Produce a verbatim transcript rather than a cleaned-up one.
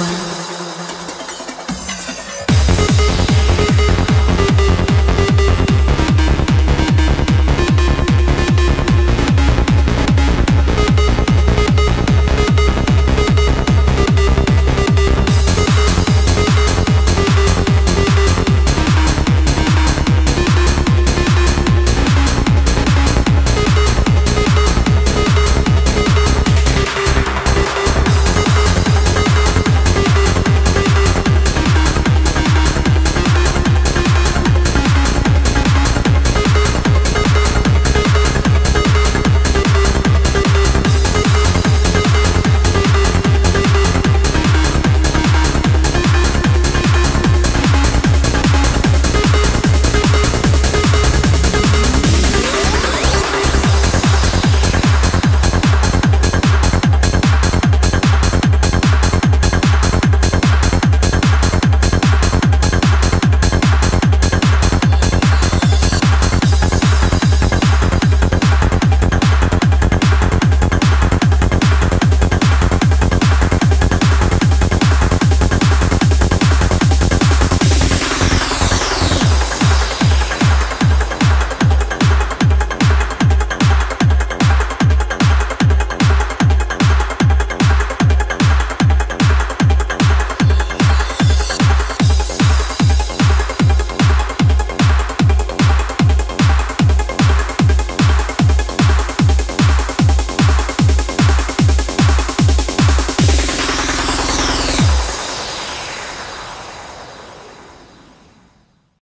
Power.